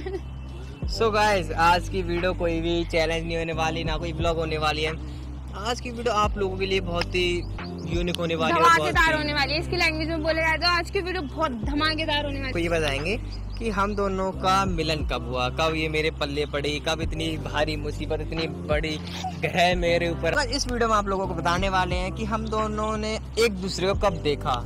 So guys आज की video कोई भी चैलेंज नहीं होने वाली, ना कोई ब्लॉग होने वाली है। आज की वीडियो आप लोगों के लिए बहुत ही यूनिक होने वाली है, धमाकेदार होने वाली है। इसकी लैंग्वेज में बोला जाए तो आज की वीडियो बहुत धमाकेदार होने वाली है। आपको ये बताएंगे कि हम दोनों का मिलन कब हुआ, कब ये मेरे पल्ले पड़ी, कब इतनी भारी मुसीबत इतनी बड़ी है मेरे ऊपर। इस वीडियो में आप लोगों को बताने वाले हैं कि हम दोनों ने एक दूसरे को कब देखा,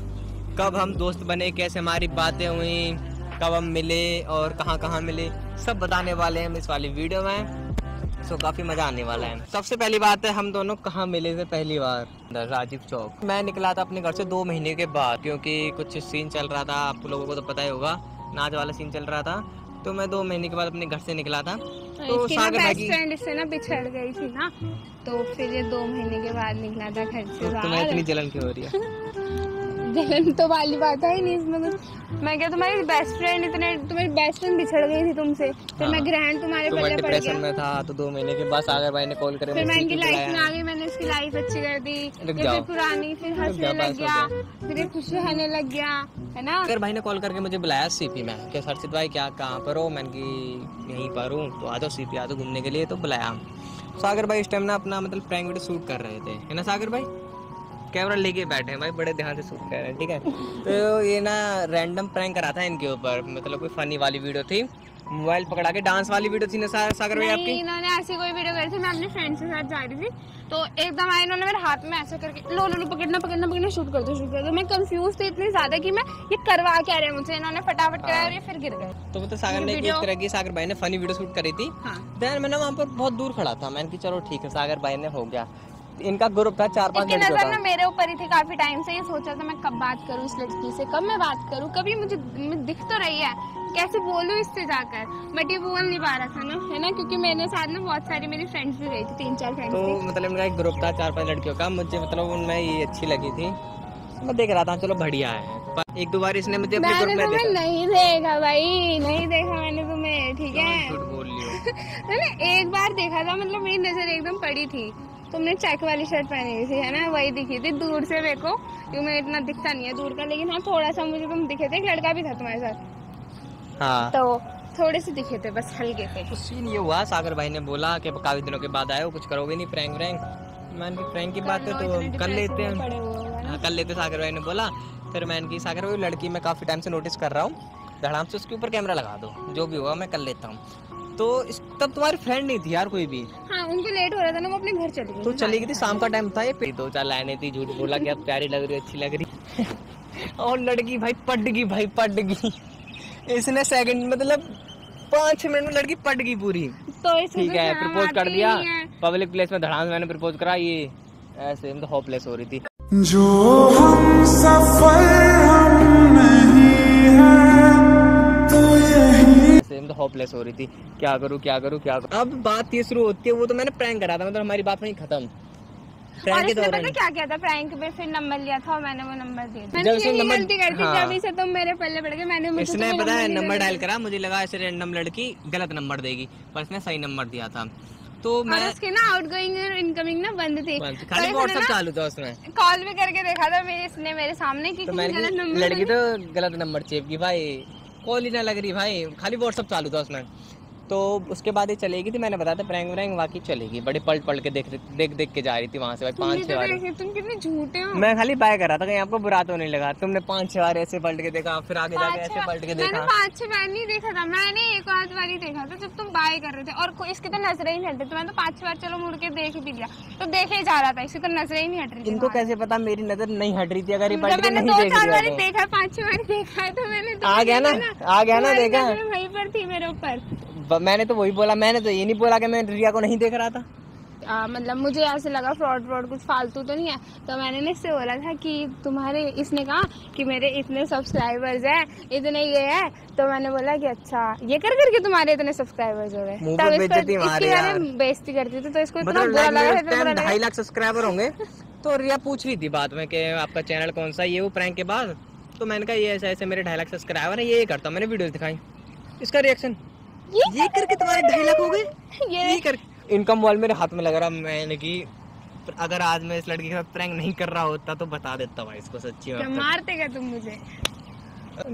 कब हम दोस्त बने, कैसे हमारी बातें हुई, कब हम मिले और कहाँ मिले, सब बताने वाले हैं हम इस वाली वीडियो में। सो काफ़ी मज़ा आने वाला है। सबसे पहली बात है हम दोनों कहाँ मिले थे पहली बार, राजीव चौक। मैं निकला था अपने घर से 2 महीने के बाद, क्योंकि कुछ सीन चल रहा था, आप लोगों को तो पता ही होगा, नाच वाला सीन चल रहा था। तो मैं 2 महीने के बाद अपने घर से निकला था। तो सागर बेस्ट फ्रेंड से ना पिछड़ गई थी ना, तो फिर ये 2 महीने के बाद निकला था घर से। तुम्हें इतनी जलन क्यों हो रही है? जलन तो वाली बात है ही नहीं इसमें। मैं क्या तुम्हारी बेस्ट फ्रेंड, इतने तुम्हारी बेस्ट फ्रेंड बिछड़ गई थी तुमसे, फिर मैं ग्रहण तुम्हारे पल्ले पड़ गया में था। तो 2 महीने के बाद सागर भाई ने कॉल करे, फिर मैं इनकी लाइफ में आ गई, मैंने इसकी लाइफ अच्छी कर दी, फिर पुरानी, फिर हंसने लग गया, फिर खुश रहने लग गया, है ना। सागर भाई ने कॉल करके मुझे बुलाया सीपी में कि हर्षित भाई क्या कहाँ पर हो? मैंने कि यहीं पर हूँ, तो आ जाओ सीपी, आ जाओ घूमने के लिए। तो बुलाया। सागर भाई इस टाइम ना अपना मतलब प्रैंक वीडियो शूट कर रहे थे, है ना सागर भाई, कैमरा लेके बैठे हैं भाई, बड़े ध्यान से शूट कर रहे हैं, ठीक है। तो ये ना रैंडम प्रैंक करा था इनके ऊपर, मतलब कोई फनी वाली वीडियो थी, मोबाइल पकड़ा के डांस वाली वीडियो थी ना सागर भाई आपकी? इन्होंने ऐसी कोई वीडियो करी थी, मैं अपने फ्रेंड के साथ जा रही थी, तो एकदम आए इन्होंने मेरे हाथ में ऐसा करके, लो लो लो पकड़ना, शूट कर दो। मैं कंफ्यूज थी इतनी ज्यादा कि मैं ये करवा क्या रहे मुझसे, इन्होंने फटाफट कराया और ये फिर गिर गए। तो मतलब सागर ने एक तरह की, सागर भाई ने फनी वीडियो शूट करी थी। देन मैंने वहाँ पर बहुत दूर खड़ा था, मैंने कहा चलो ठीक है, सागर भाई ने हो गया। इनका ग्रुप था 4-5 लड़कियों का। ना मेरे ऊपर ही थी काफी टाइम से, ये सोचा था मैं कब बात करूं इस लड़की से, कब मैं बात करूं, कभी मुझे दिख तो रही है, कैसे बोलूं इससे जाकर, बट ये बोल नहीं पा रहा था ना, है ना, क्योंकि मेरे साथ ना बहुत सारी मेरी फ्रेंड्स भी गई थी, 3-4 फ्रेंड्स। तो मतलब मेरा एक ग्रुप था 4-5 लड़कियों का, मुझे मतलब उनमें ये अच्छी लगी थी, मैं देख रहा था चलो बढ़िया है। एक दो बार इसने मुझे अपने ग्रुप में देखा, नहीं देखा भाई, नहीं देखा मैंने तुम्हें, ठीक है, झूठ बोल लियो। मैंने एक बार देखा था, मतलब मेरी नजर एकदम पड़ी थी, तुमने चेक वाली शर्ट पहनी हुई थी, है ना, वही दिखी थी दूर से मेरे को, क्योंकि मैं इतना दिखता नहीं है दूर का, लेकिन हाँ थोड़ा सा मुझे तुम दिखे थे। एक लड़का भी था तुम्हारे साथ, हाँ, तो थोड़े से दिखे थे बस, हल्के थे। तो सीन ये हुआ, सागर भाई ने बोला कि काफी दिनों के बाद आए हो, कुछ करोगे नहीं प्रैंक? मैंने प्रैंक की बात है तो कर लेते हैं, कर लेते, सागर भाई ने बोला। फिर मैंने की सागर भाई लड़की मैं काफ़ी टाइम से नोटिस कर रहा हूँ, धड़ाम से उसके ऊपर कैमरा लगा दो, जो भी होगा मैं कर लेता हूँ। तो तब तुम्हारी फ्रेंड नहीं थी यार कोई भी, हाँ, उनको लेट हो रहा था ना, वो अपने घर चली गई, तो चली गई थी, शाम का टाइम था। ये पे 2-4 लाइने थी, झूठ बोला कि आप प्यारी लग रही हो, अच्छी लग रही और लड़की भाई पट गई इसने सेकंड मतलब 5 मिनट में लड़की पट गई पूरी, तो ठीक है, प्रपोज कर दिया पब्लिक प्लेस में, धड़ाम मैंने प्रपोज करा, ये ऐसे मतलब होपलेस हो रही थी। जो हम होपलेस हो रही थी, क्या करूं। अब बात ये शुरू होती है, वो तो मैंने प्रैंक करा था, मतलब हमारी बात वहीं खत्म। और इसने पता क्या किया था प्रैंक में, फिर नंबर लिया था और मैंने वो नंबर दिया था। मैंने गलती कर दी, तभी से तुम मेरे पल्ले पड़ गए। मैंने इसने पता है नंबर डायल करा, मुझे लगा ऐसे रैंडम लड़की गलत नंबर देगी, पर इसने सही नंबर दिया था। तो मैं उसके ना आउटगोइंग और इनकमिंग ना बंद थी, खाली व्हाट्सएप चालू था, उसमें कॉल भी करके देखा था इसने मेरे सामने की लड़की तो गलत नंबर चेपकी, भाई कॉल ही ना लग रही भाई, खाली व्हाट्सअप चालू था उसमें। तो उसके बाद ये चलेगी थी, मैंने बताया था प्रैंक बाकी चलेगी, बड़े पलट के देख के जा रही थी वहाँ से भाई, 5-6 बार। तुम कितने झूठे हो, मैं खाली बाय कर रहा था कहीं आपको बुरा तो नहीं लगा, तुमने 5-6 बार ऐसे पलट के देखा, फिर आगे जाके ऐसे पलट के देखा। 5-6 बार नहीं देखा था मैंने, 1-8 बार ही देखा था जब तुम बाय कर रहे थे, और इसकी तो नजरें ही नहीं हट रही, तो मैंने 5-6 बार चलो मुड़ के देख भी लिया, तो देखे जा रहा था, इसकी तो नजरें ही नहीं हट रही थी। इनको कैसे पता मेरी नजर नहीं हट रही थी, अगर मैंने 2-4 बार देखा, 5-6 बार देखा है, तो मैंने आ गया ना देखा, वहीं पर थी मेरे ऊपर। मैंने तो वही बोला, मैंने तो ये नहीं बोला कि मैं रिया को नहीं देख रहा था। मतलब मुझे ऐसे लगा फ्रॉड कुछ फालतू तो नहीं है, तो मैंने ना इससे बोला था कि तुम्हारे, इसने कहा कि मेरे इतने सब्सक्राइबर्स हैं, इतने ये है, तो मैंने बोला कि अच्छा ये कर करके तुम्हारे इतने सब्सक्राइबर्स हो गए, तब इसको बेइज्जती करती थी, तो इसको इतना बुरा लगा, 2.5 लाख सब्सक्राइबर होंगे। तो रिया पूछ रही थी बाद में कि आपका चैनल कौन सा ये, वो प्रैंक के बाद। तो मैंने कहा ये ऐसे ऐसे मेरे 2.5 लाख सब्सक्राइबर है, ये करता हूँ, मैंने वीडियोस दिखाई, इसका रिएक्शन ये करके तुम्हारे 2.5 लाख हो गए, ये करके इनकम वाल मेरे हाथ में लग रहा। मैंने कि अगर आज मैं इस लड़की के साथ प्रैंक नहीं कर रहा होता तो बता देता भाई इसको, सच्ची बात, मारते क्या तुम मुझे?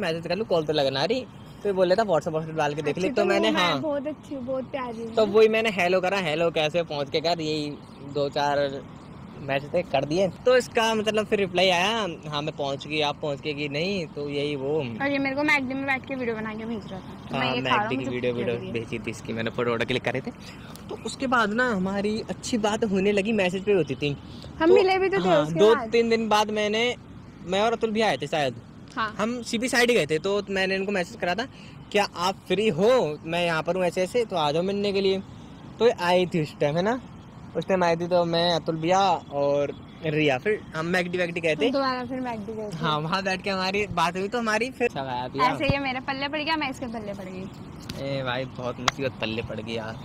मैसेज कर लूँ, कॉल तो लगना रही, तो बोल रहा था व्हाट्सएप पर डाल के देख ली। तो मैंने हाँ बहुत अच्छी बहुत प्यारी, तो वही मैंने हेलो करा, हेलो कैसे पहुँच के कर, यही दो चार मैसेज कर दिए। तो इसका मतलब फिर रिप्लाई आया, हाँ मैं पहुँच गई, आप पहुँच गए कि नहीं, तो यही वो। और ये मेरे को मैगडी में बैठ के वीडियो बना के भेज रहा था। तो हाँ मैगडी की वीडियो भेजी थी इसकी, मैंने फोटो ऑर्डर क्लिक करे थे। तो उसके बाद ना हमारी अच्छी बात होने लगी, मैसेज पे होती थी, हम मिले भी तो थे। 2-3 दिन बाद मैं और अतुल भी आए थे शायद, हम सीपी साइड गए थे। तो मैंने इनको मैसेज करा था क्या आप फ्री हो, मैं यहाँ पर हूँ ऐसे ऐसे, तो आ जाओ मिलने के लिए। तो आई थी उस टाइम, है ना, उस टाइम आई थी। तो मैं, अतुल भैया और रिया, फिर हम मैगडी वैगडी गए थे दोबारा, फिर मैगडी गए थे। हाँ वहाँ बैठ के हमारी बात हुई। तो हमारी फिर ऐसे ये मेरे पल्ले पड़ गया, मैं इसके पल्ले पड़ गई। ए भाई बहुत मुसीबत पल्ले पड़ गई यार।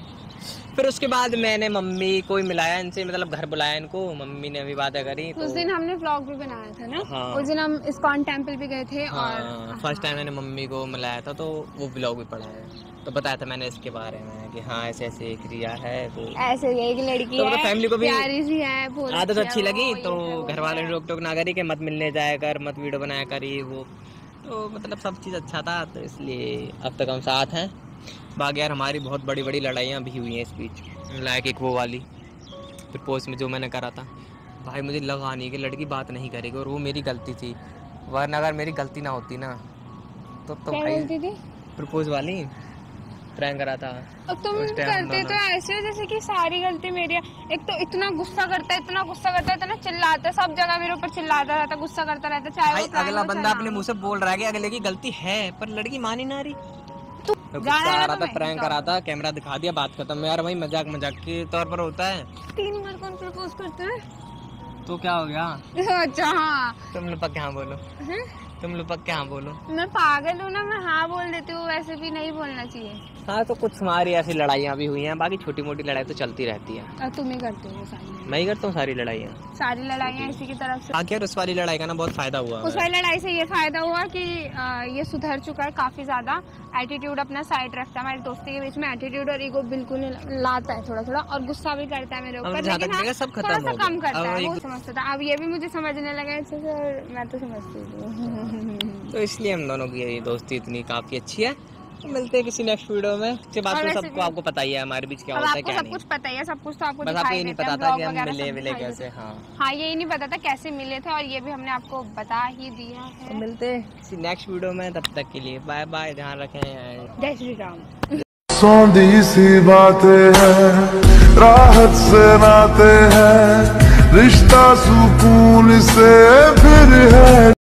फिर उसके बाद मैंने मम्मी को ही मिलाया इनसे, मतलब घर बुलाया इनको, मम्मी ने अभी बातें करी। तो उस दिन हमने व्लॉग भी बनाया था ना। हाँ। उस दिन हम इस्कॉन टेंपल भी गए थे। हाँ। और फर्स्ट टाइम मैंने मम्मी को मिलाया था, तो वो व्लॉग भी पड़ा है। तो बताया था मैंने इसके बारे में कि हाँ ऐसे ऐसे एक रिया है, तो ऐसे एक लड़की तो है, फैमिली को भी प्यारी सी है, आदत अच्छी लगी। तो घर वाले रोक टोक ना करी कि मत मिलने जाया कर, मत वीडियो बनाया करी वो, तो मतलब सब चीज़ अच्छा था। तो इसलिए अब तक हम साथ हैं। बाकी यार हमारी बहुत बड़ी बड़ी लड़ाइयाँ भी हुई हैं इस बीच, लाइक एक वो वाली फिर पोस्ट में जो मैंने करा था, भाई मुझे लगा नहीं कि लड़की बात नहीं करेगी, और वो मेरी गलती थी, वरना अगर मेरी गलती ना होती ना तो भाई प्रपोज वाली प्रैंक करा था। अब तुम करते तो ऐसे हो जैसे कि सारी गलती मेरी है। एक तो इतना गुस्सा करता है, इतना गुस्सा करता है, इतना चिल्लाता है, सब जगह मेरे ऊपर चिल्लाता रहता, गुस्सा करता रहता। चाहे अगला बंदा अपने मुँह से बोल रहा है कि अगले की गलती है, पर लड़की मान ही ना रही। तो प्रैंक करा था, कैमरा दिखा दिया, बात खत्म। यार भाई मजाक मजाक के तौर पर होता है। 3 बार कौन प्रपोज करता है, तो क्या हो गया। अच्छा हाँ तुम लोग पक्के हाँ बोलो, तुम लोग पक्के हाँ बोलो। मैं पागल हूँ ना, मैं हाँ बोल देती हूँ, वैसे भी नहीं बोलना चाहिए। हाँ तो कुछ हमारी ऐसी लड़ाइयाँ भी हुई हैं, बाकी छोटी मोटी लड़ाई तो चलती रहती है। और तुम ही करते हो सारी? मैं ही करता हूँ सारी लड़ाइयाँ, सारी लड़ाइयाँ इसी की तरफ से। आखिर उस वाली लड़ाई का ना बहुत फायदा हुआ, उस वाली लड़ाई से ये फायदा हुआ कि ये सुधर चुका है काफी ज्यादा, एटीट्यूड अपना साइड रखता है। हमारे दोस्ती के बीच में एटीट्यूड और ईगो बिल्कुल लाता है थोड़ा थोड़ा, और गुस्सा भी करता है मेरे ऊपर, सब थोड़ा सा कम करता है, वो समझता है। अब ये भी मुझे समझने लगा है अच्छे से, मैं तो समझती हूँ। तो इसलिए हम दोनों की ये दोस्ती इतनी काफी अच्छी है। तो मिलते हैं किसी नेक्स्ट वीडियो में। सबको आपको पता ही है हमारे बीच क्या होता है, क्या सब कुछ पता ही है, सब कुछ तो आपको दिखाई देता है। बस आपको ये नहीं पता था कि हम मिले कैसे। हाँ यही नहीं पता था कैसे मिले थे, और ये भी हमने आपको बता ही दिया है। तो मिलते हैं किसी नेक्स्ट वीडियो में, तब तक के लिए बाय बाय, ध्यान रखें। जय श्री राम। सौंधी सी बातें हैं, राहत से नाते हैं, रिश्ता सुकून से फिर है।